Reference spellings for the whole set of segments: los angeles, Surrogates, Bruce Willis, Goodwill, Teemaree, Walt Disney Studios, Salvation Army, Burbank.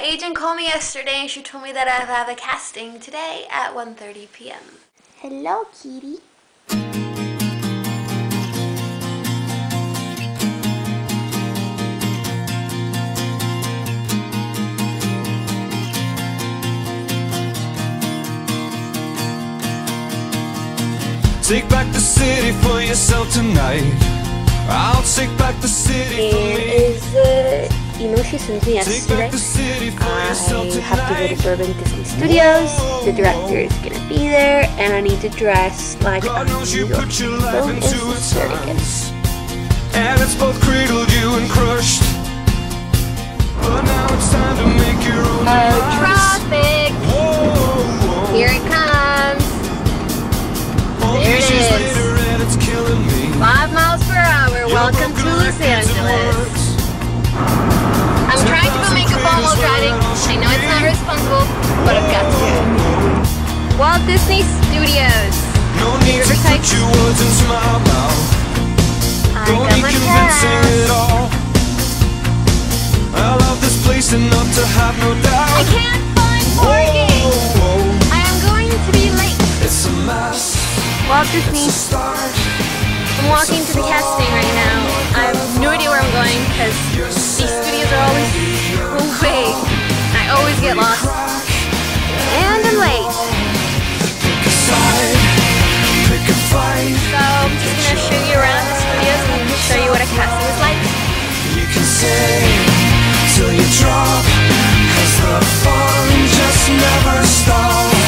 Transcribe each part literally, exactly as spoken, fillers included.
my agent called me yesterday and she told me that I have a casting today at one thirty p m Hello, Kitty. Take back the city for yourself tonight. I'll take back the city for me. It is, uh, you know, she sent me yesterday. I have to go to Surrogates Disney Studios. The director is gonna be there, and I need to dress like I'm you put your life into its hands, and it's both cradled you and crushed. But now it's time to make your own. Oh, traffic! Whoa. Here it comes. There it is. Five miles per hour. Welcome to Los Angeles. I'm trying to put makeup on while driving. I know it's not responsible, but I've got to do it. Walt Disney Studios. No need to put your words into my mouth. I got my pass. I love this place enough to have no doubt. I can't find parking. I am going to be late. It's a mess. Walt Disney. I'm walking to the casting right now. I have no idea where I'm going because these studios are always away. I always get lost. And I'm late. So I'm just going to show you around the studios and show you what a casting is like. You can stay till you drop, cause the fun just never stops.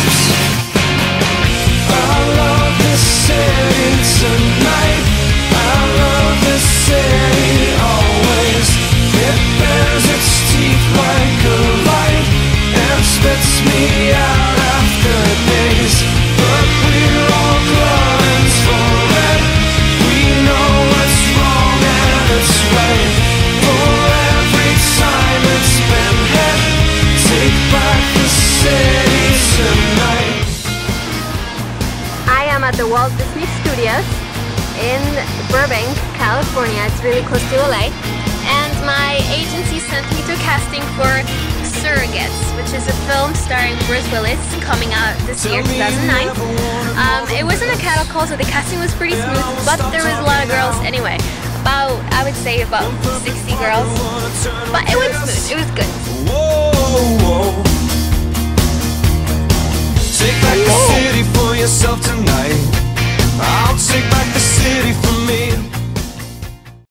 At the Walt Disney Studios in Burbank, California. It's really close to L A. And my agency sent me to casting for Surrogates, which is a film starring Bruce Willis coming out this year, two thousand nine. Um, it wasn't a cattle call, so the casting was pretty smooth, but there was a lot of girls anyway. About, I would say about sixty girls. But it went smooth, it was good. Whoa, whoa. Take back the city for yourself tonight. I'll take back the city for me.